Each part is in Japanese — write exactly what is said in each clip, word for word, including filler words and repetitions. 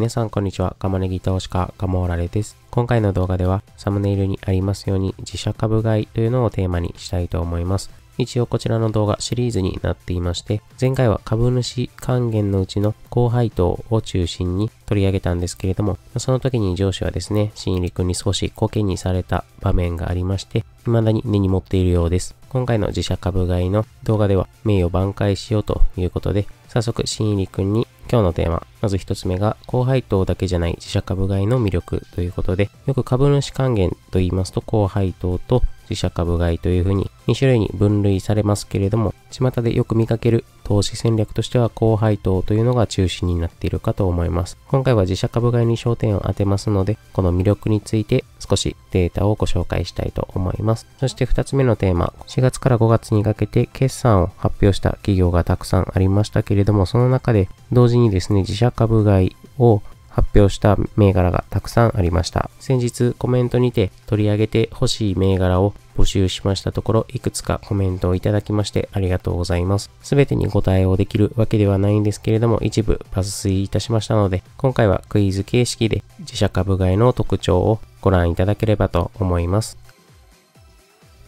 皆さんこんにちは。釜ねぎ投資家、カモーラレです。今回の動画ではサムネイルにありますように自社株買いというのをテーマにしたいと思います。一応こちらの動画シリーズになっていまして、前回は株主還元のうちの高配当を中心に取り上げたんですけれども、その時に上司はですね、新入り君に少しコケにされた場面がありまして、未だに根に持っているようです。今回の自社株買いの動画では名誉挽回しようということで、早速新入り君に今日のテーマ、まず一つ目が高配当だけじゃない自社株買いの魅力ということで、よく株主還元と言いますと高配当と自社株買いというふうにに種類に分類されますけれども、巷でよく見かける投資戦略としては高配当というのが中心になっているかと思います。今回は自社株買いに焦点を当てますので、この魅力について少しデータをご紹介したいと思います。そしてふたつめのテーマ、しがつからごがつにかけて決算を発表した企業がたくさんありましたけれども、その中で同時にですね、自社株買いを発表した銘柄がたくさんありました。先日コメントにて取り上げてほしい銘柄を募集しましたところ、いくつかコメントをいただきましてありがとうございます。すべてにご対応できるわけではないんですけれども、一部抜粋いたしましたので、今回はクイズ形式で自社株買いの特徴をご覧いただければと思います。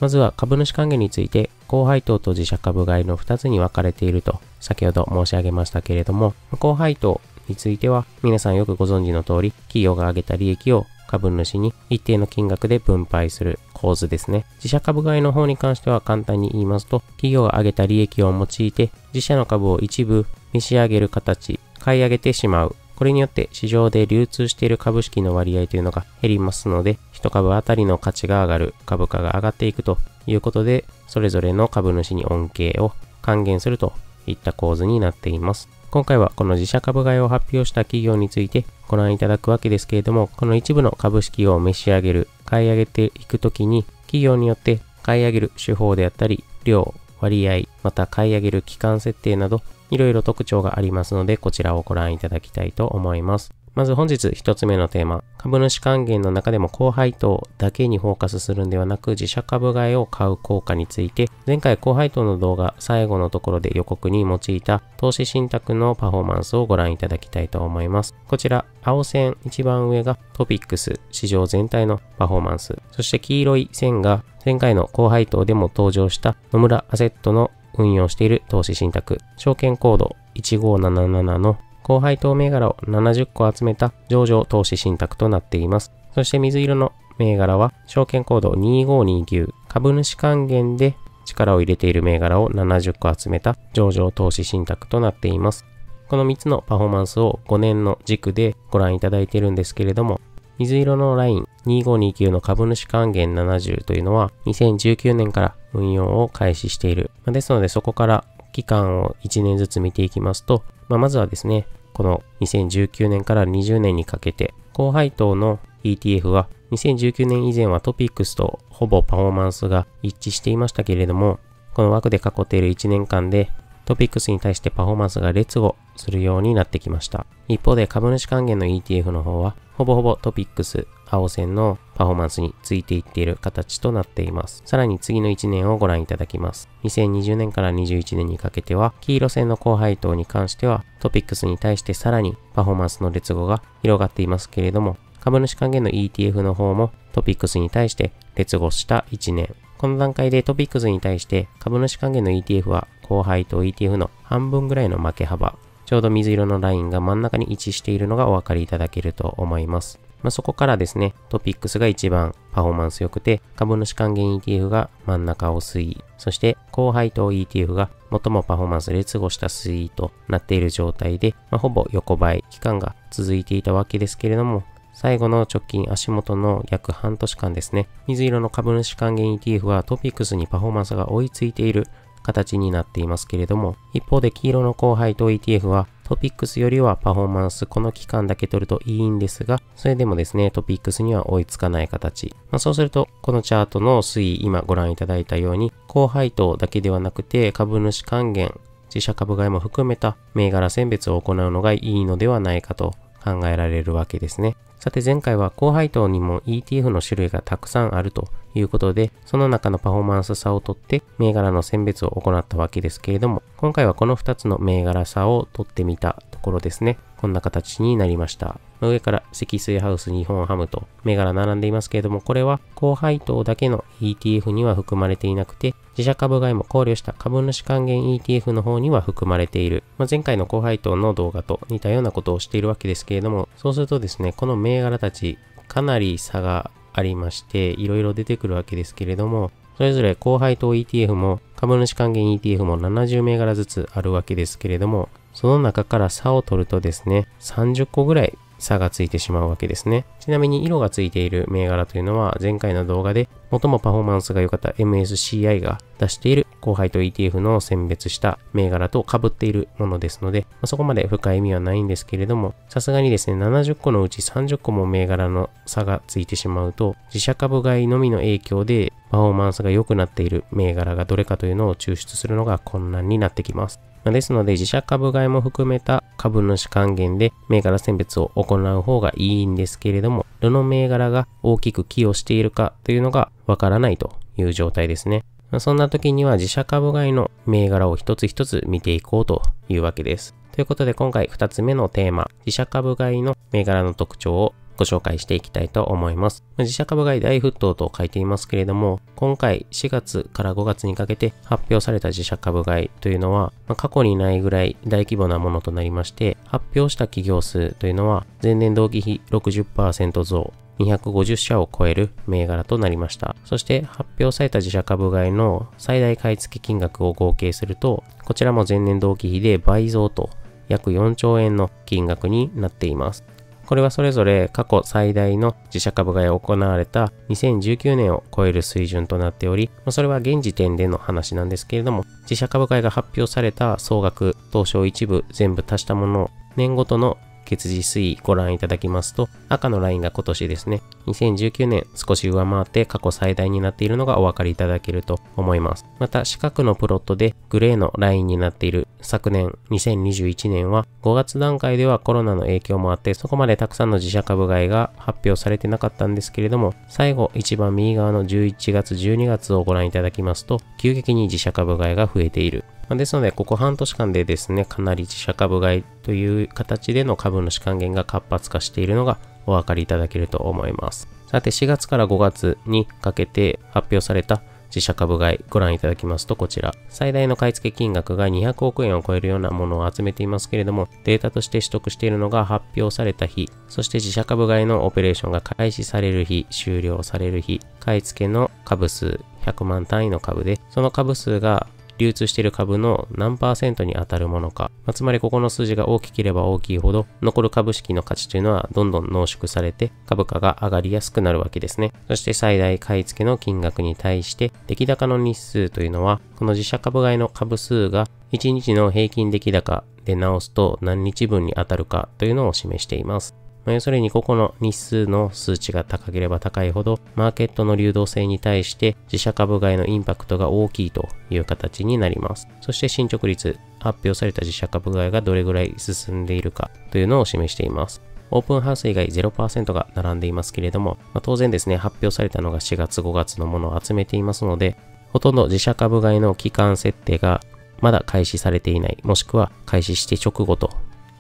まずは株主還元について、高配当と自社株買いのふたつに分かれていると先ほど申し上げましたけれども、高配当については皆さんよくご存知の通り、企業が上げた利益を株主に一定の金額で分配する構図ですね。自社株買いの方に関しては簡単に言いますと、企業が上げた利益を用いて自社の株を一部召し上げる形、買い上げてしまう。これによって市場で流通している株式の割合というのが減りますので、いち株あたりの価値が上がる、株価が上がっていくということで、それぞれの株主に恩恵を還元するといった構図になっています。今回はこの自社株買いを発表した企業についてご覧いただくわけですけれども、この一部の株式を召し上げる、買い上げていくときに、企業によって買い上げる手法であったり、量、割合、また買い上げる期間設定など、いろいろ特徴がありますので、こちらをご覧いただきたいと思います。まず本日一つ目のテーマ、株主還元の中でも高配当だけにフォーカスするんではなく、自社株買いを買う効果について、前回高配当の動画最後のところで予告に用いた投資信託のパフォーマンスをご覧いただきたいと思います。こちら青線一番上がトピックス、市場全体のパフォーマンス、そして黄色い線が前回の高配当でも登場した野村アセットの運用している投資信託、証券コードいちごーななななの高配当銘柄をななじゅっこ集めた上場投資信託となっています。そして水色の銘柄は証券コードにーごーにーきゅう、株主還元で力を入れている銘柄をななじゅっこ集めた上場投資信託となっています。このみっつのパフォーマンスをごねんの軸でご覧いただいているんですけれども、水色のラインにーごーにーきゅうの株主還元ななじゅうというのはにせんじゅうきゅうねんから運用を開始している。ですのでそこから期間をいちねんずつ見ていきますと、まあ、まずはですね、このにせんじゅうきゅうねんからにじゅうねんにかけて、高配当の イーティーエフ はにせんじゅうきゅうねん以前はトピックスとほぼパフォーマンスが一致していましたけれども、この枠で囲っているいちねんかんでトピックスに対してパフォーマンスが劣後するようになってきました。一方で株主還元の イーティーエフ の方はほぼほぼトピックス、青線のパフォーマンスについていっている形となっています。さらに次のいちねんをご覧いただきます。にせんにじゅうねんからにじゅういちねんにかけては、黄色線の高配当に関しては、トピックスに対してさらにパフォーマンスの劣後が広がっていますけれども、株主還元の イーティーエフ の方もトピックスに対して劣後したいちねん。この段階でトピックスに対して株主還元の イーティーエフ は高配当 イーティーエフ の半分ぐらいの負け幅。ちょうど水色のラインが真ん中に位置しているのがお分かりいただけると思います。まあ、そこからですね、トピックスが一番パフォーマンス良くて、株主還元 イーティーエフ が真ん中を推移、そして高配当 イーティーエフ が最もパフォーマンス劣後した推移となっている状態で、まあ、ほぼ横ばい期間が続いていたわけですけれども、最後の直近足元の約半年間ですね、水色の株主還元 イーティーエフ はトピックスにパフォーマンスが追いついている形になっていますけれども、一方で黄色の高配当 イーティーエフ はトピックスよりはパフォーマンス、この期間だけ取るといいんですが、それでもですね、トピックスには追いつかない形。まあ、そうすると、このチャートの推移、今ご覧いただいたように、高配当だけではなくて、株主還元、自社株買いも含めた銘柄選別を行うのがいいのではないかと考えられるわけですね。さて前回は高配当にも イーティーエフ の種類がたくさんあるということで、その中のパフォーマンス差を取って銘柄の選別を行ったわけですけれども、今回はこのふたつの銘柄差を取ってみたところですね。こんな形になりました。上から積水ハウス、日本ハムと銘柄並んでいますけれども、これは高配当だけの イーティーエフ には含まれていなくて、自社株買いも考慮した株主還元 イーティーエフ の方には含まれている。まあ、前回の高配当の動画と似たようなことをしているわけですけれども、そうするとですね、この銘柄たちかなり差がありまして、いろいろ出てくるわけですけれども、それぞれ高配当 イーティーエフ も株主還元 イーティーエフ もななじゅう銘柄ずつあるわけですけれども、その中から差を取るとですね、さんじゅっこぐらい差がついてしまうわけですね。ちなみに色がついている銘柄というのは、前回の動画で最もパフォーマンスが良かった エムエスシーアイ が出している高配当 イーティーエフ の選別した銘柄と被っているものですので、まあ、そこまで深い意味はないんですけれども、さすがにですね、ななじゅっこのうちさんじゅっこも銘柄の差がついてしまうと、自社株買いのみの影響でパフォーマンスが良くなっている銘柄がどれかというのを抽出するのが困難になってきます。ですので、自社株買いも含めた株主還元で銘柄選別を行う方がいいんですけれども、どの銘柄が大きく寄与しているかというのがわからないという状態ですね。そんな時には自社株買いの銘柄を一つ一つ見ていこうというわけです。ということで今回ふたつめのテーマ、自社株買いの銘柄の特徴をご紹介していきたいと思います。自社株買い大沸騰と書いていますけれども、今回しがつからごがつにかけて発表された自社株買いというのは、まあ、過去にないぐらい大規模なものとなりまして、発表した企業数というのは前年同期比 ろくじゅっパーセント 増、にひゃくごじゅう社を超える銘柄となりました。そして発表された自社株買いの最大買い付け金額を合計すると、こちらも前年同期比で倍増と約よんちょうえんの金額になっています。これはそれぞれ過去最大の自社株買いを行われたにせんじゅうきゅうねんを超える水準となっており、それは現時点での話なんですけれども、自社株買いが発表された総額、東証一部全部足したものを年ごとの月次推移ご覧いただきますと、赤のラインが今年ですね、にせんじゅうきゅうねん少し上回って過去最大になっているのがお分かりいただけると思います。また四角のプロットでグレーのラインになっている昨年にせんにじゅういちねんはごがつ段階ではコロナの影響もあって、そこまでたくさんの自社株買いが発表されてなかったんですけれども、最後一番右側のじゅういちがつじゅうにがつをご覧いただきますと、急激に自社株買いが増えている。ですので、ここ半年間でですね、かなり自社株買いという形での株主還元が活発化しているのがお分かりいただけると思います。さて、しがつからごがつにかけて発表された自社株買いご覧いただきますと、こちら最大の買い付け金額がにひゃくおくえんを超えるようなものを集めていますけれども、データとして取得しているのが発表された日、そして自社株買いのオペレーションが開始される日、終了される日、買い付けの株数ひゃくまん単位の株で、その株数が流通している株の何パーセントに当たるものか、まあ、つまりここの数字が大きければ大きいほど、残る株式の価値というのはどんどん濃縮されて株価が上がりやすくなるわけですね。そして最大買い付けの金額に対して出来高の日数というのは、この自社株買いの株数がいちにちの平均出来高で直すと何日分に当たるかというのを示しています。まあ、要するにここの日数の数値が高ければ高いほど、マーケットの流動性に対して自社株買いのインパクトが大きいという形になります。そして進捗率、発表された自社株買いがどれぐらい進んでいるかというのを示しています。オープンハウス以外 ゼロパーセント が並んでいますけれども、まあ、当然ですね、発表されたのがしがつごがつのものを集めていますので、ほとんど自社株買いの期間設定がまだ開始されていない、もしくは開始して直後と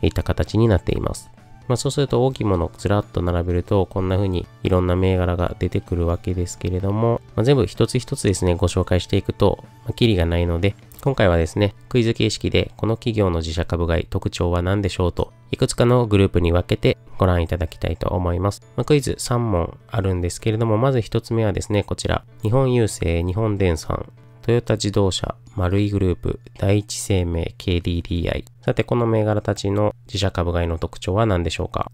いった形になっています。まあそうすると大きいものをずらっと並べると、こんな風にいろんな銘柄が出てくるわけですけれども、まあ、全部一つ一つですね、ご紹介していくと、まあ、キリがないので、今回はですね、クイズ形式でこの企業の自社株買い特徴は何でしょうと、いくつかのグループに分けてご覧いただきたいと思います。まあ、クイズさん問あるんですけれども、まずひとつめはですね、こちら、日本郵政、日本電産、トヨタ自動車、マルイグループ、第一生命、ケーディーディーアイ。さて、この銘柄たちの自社株買いの特徴は何でしょうか？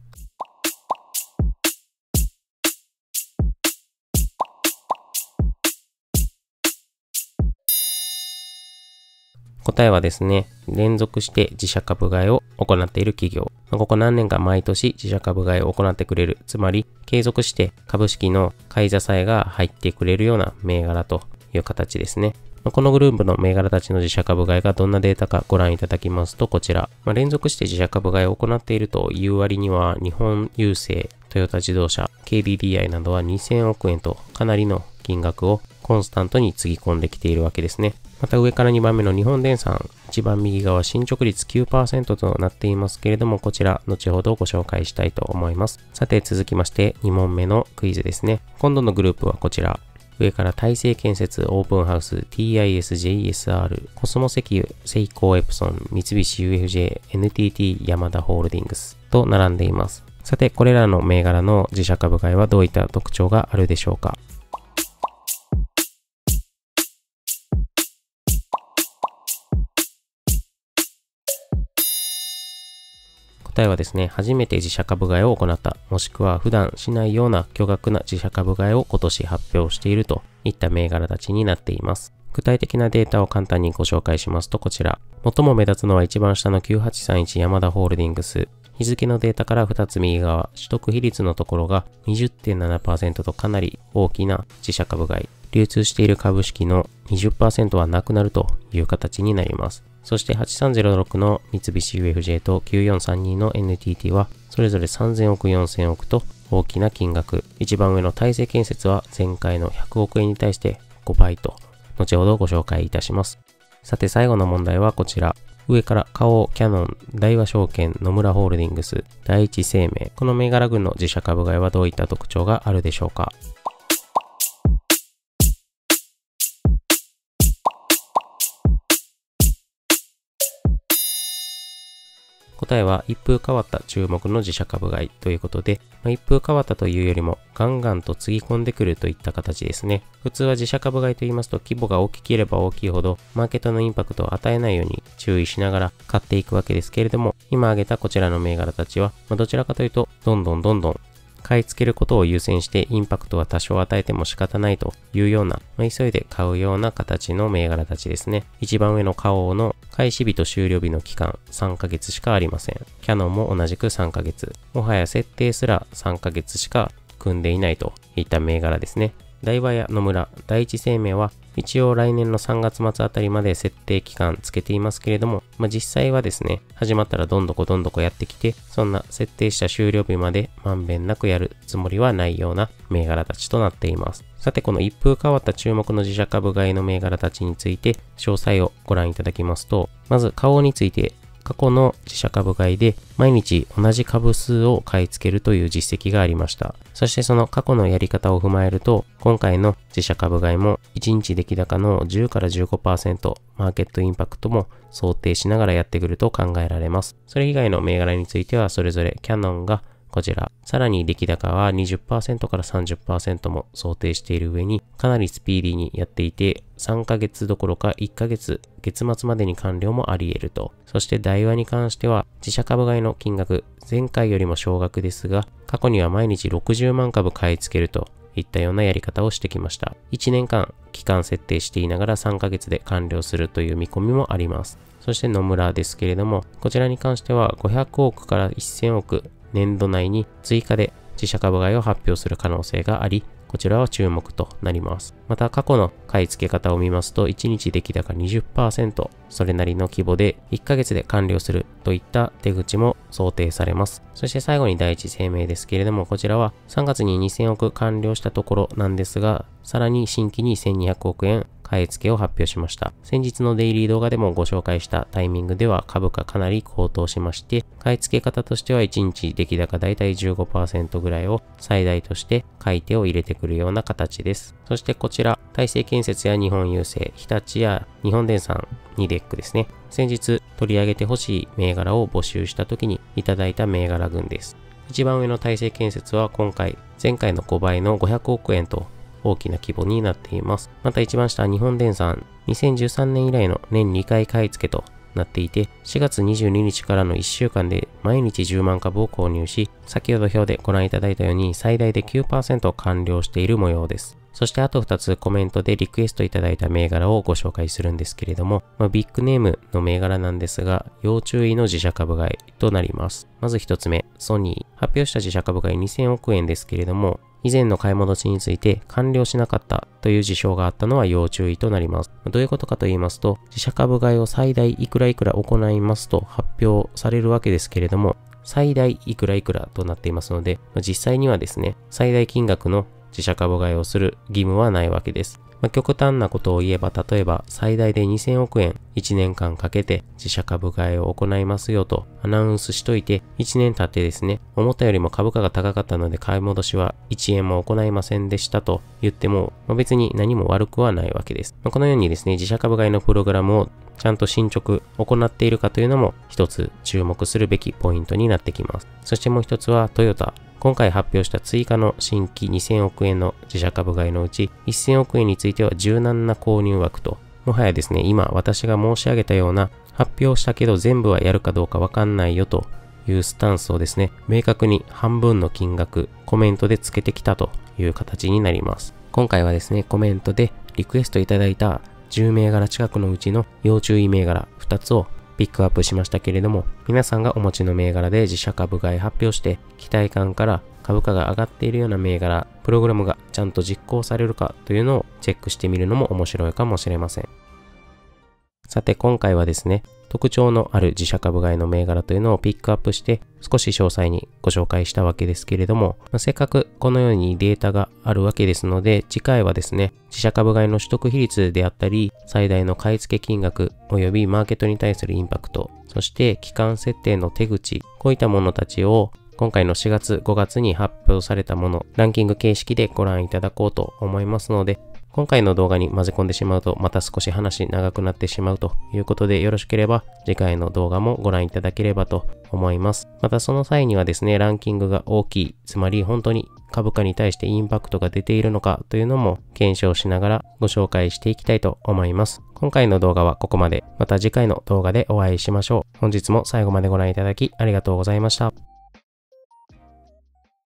答えはですね、連続して自社株買いを行っている企業。ここ何年か毎年自社株買いを行ってくれる。つまり、継続して株式の買い支えが入ってくれるような銘柄という形ですね。このグループの銘柄たちの自社株買いがどんなデータかご覧いただきますと、こちら、まあ、連続して自社株買いを行っているという割には、日本郵政、トヨタ自動車、ケーディーディーアイ などはにせんおくえんとかなりの金額をコンスタントにつぎ込んできているわけですね。また上からにばんめの日本電産、一番右側進捗率 きゅうパーセント となっていますけれども、こちら後ほどご紹介したいと思います。さて続きましてにもんめのクイズですね。今度のグループはこちら。上から大成建設、オープンハウス、ティーアイエス、ジェイエスアール、コスモ石油、セイコーエプソン、三菱 ユーエフジェー、エヌティーティー、ヤマダホールディングスと並んでいます。さてこれらの銘柄の自社株買いはどういった特徴があるでしょうか。答えはですね、初めて自社株買いを行った、もしくは普段しないような巨額な自社株買いを今年発表しているといった銘柄たちになっています。具体的なデータを簡単にご紹介しますとこちら。最も目立つのは一番下のきゅうはちさんいちヤマダホールディングス。日付のデータからふたつ右側、取得比率のところが にじゅってんななパーセント とかなり大きな自社株買い。流通している株式の にじゅっパーセント はなくなるという形になります。そしてはちさんぜろろくの三菱 ユーエフジェー ときゅうよんさんにの エヌティーティー はそれぞれさんぜんおくよんせんおくと大きな金額。一番上の大成建設は前回のひゃくおくえんに対してごばいと、後ほどご紹介いたします。さて最後の問題はこちら。上から花王、キヤノン、大和証券、野村ホールディングス、第一生命。この銘柄群の自社株買いはどういった特徴があるでしょうか。答えは一風変わった注目の自社株買いということで、まあ、一風変わったというよりもガンガンとつぎ込んでくるといった形ですね。普通は自社株買いと言いますと規模が大きければ大きいほどマーケットのインパクトを与えないように注意しながら買っていくわけですけれども、今挙げたこちらの銘柄たちは、まあ、どちらかというとどんどんどんどん買い付けることを優先してインパクトは多少与えても仕方ないというような、まあ、急いで買うような形の銘柄たちですね。一番上の花王の開始日と終了日の期間さんかげつしかありません。キヤノンも同じくさんかげつ。もはや設定すらさんかげつしか組んでいないといった銘柄ですね。大和や野村、第一生命は一応来年のさんがつまつあたりまで設定期間つけていますけれども、まあ、実際はですね、始まったらどんどこどんどこやってきて、そんな設定した終了日までまんべんなくやるつもりはないような銘柄たちとなっています。さてこの一風変わった注目の自社株買いの銘柄たちについて詳細をご覧いただきますと、まず花王について、過去の自社株買いで毎日同じ株数を買い付けるという実績がありました。そしてその過去のやり方を踏まえると、今回の自社株買いもいちにち出来高のじゅうからじゅうごパーセント、マーケットインパクトも想定しながらやってくると考えられます。それ以外の銘柄についてはそれぞれキヤノンがこちら、さらに出来高は にじゅっパーセント から さんじゅっパーセント も想定している上に、かなりスピーディーにやっていて、さんかげつどころかいっかげつ、月末までに完了もあり得ると。そしてダイワに関しては、自社株買いの金額、前回よりも少額ですが、過去には毎日ろくじゅうまんかぶ買い付けるといったようなやり方をしてきました。いちねんかん、期間設定していながらさんかげつで完了するという見込みもあります。そして野村ですけれども、こちらに関してはごひゃくおくからせんおく、年度内に追加で自社株買いを発表する可能性があり、こちらは注目となります。また過去の買い付け方を見ますと、いちにち出来高 にじゅっパーセント、それなりの規模でいっかげつで完了するといった手口も想定されます。そして最後に第一生命ですけれども、こちらはさんがつににせんおく完了したところなんですが、さらに新規にせんにひゃくおくえん買い付けを発表しました。先日のデイリー動画でもご紹介したタイミングでは株価かなり高騰しまして、買い付け方としてはいちにち出来高だいたい じゅうごパーセント ぐらいを最大として買い手を入れてくるような形です。そしてこちら、大成建設や日本郵政、日立や日本電産、ニデックですね。先日取り上げてほしい銘柄を募集した時にいただいた銘柄群です。一番上の大成建設は今回、前回のごばいのごひゃくおくえんと大きな規模になっています。また一番下、日本電産、にせんじゅうさんねん以来の年にかい買い付けとなっていて、しがつにじゅうににちからのいっしゅうかんで毎日じゅうまんかぶを購入し、先ほど表でご覧いただいたように最大で きゅうパーセント 完了している模様です。そしてあとふたつコメントでリクエストいただいた銘柄をご紹介するんですけれども、まあ、ビッグネームの銘柄なんですが、要注意の自社株買いとなります。まずひとつめ、ソニー。発表した自社株買いにせんおくえんですけれども、以前の買い戻しについて完了しなかったという事象があったのは要注意となります。どういうことかと言いますと、自社株買いを最大いくらいくら行いますと発表されるわけですけれども、最大いくらいくらとなっていますので、実際にはですね、最大金額の自社株買いをする義務はないわけです。まあ、極端なことを言えば、例えば最大でにせんおくえんいちねんかんかけて自社株買いを行いますよとアナウンスしといて、いちねん経ってですね、思ったよりも株価が高かったので買い戻しはいちえんも行いませんでしたと言っても、まあ、別に何も悪くはないわけです。まあ、このようにですね、自社株買いのプログラムをちゃんと進捗行っているかというのも一つ注目するべきポイントになってきます。そしてもう一つはトヨタ。今回発表した追加の新規にせんおくえんの自社株買いのうちせんおくえんについては柔軟な購入枠と、もはやですね、今私が申し上げたような発表したけど全部はやるかどうかわかんないよというスタンスをですね、明確に半分の金額コメントでつけてきたという形になります。今回はですね、コメントでリクエストいただいたじゅうめいがら近くのうちの要注意銘柄ふたつをピックアップしましたけれども、皆さんがお持ちの銘柄で自社株買い発表して期待感から株価が上がっているような銘柄、プログラムがちゃんと実行されるかというのをチェックしてみるのも面白いかもしれません。さて今回はですね、特徴のある自社株買いの銘柄というのをピックアップして少し詳細にご紹介したわけですけれども、まあ、せっかくこのようにデータがあるわけですので、次回はですね、自社株買いの取得比率であったり、最大の買い付け金額及びマーケットに対するインパクト、そして期間設定の手口、こういったものたちを今回のしがつ、ごがつに発表されたもの、ランキング形式でご覧いただこうと思いますので、今回の動画に混ぜ込んでしまうとまた少し話長くなってしまうということで、よろしければ次回の動画もご覧いただければと思います。またその際にはですね、ランキングが大きい、つまり本当に株価に対してインパクトが出ているのかというのも検証しながらご紹介していきたいと思います。今回の動画はここまで。また次回の動画でお会いしましょう。本日も最後までご覧いただきありがとうございました。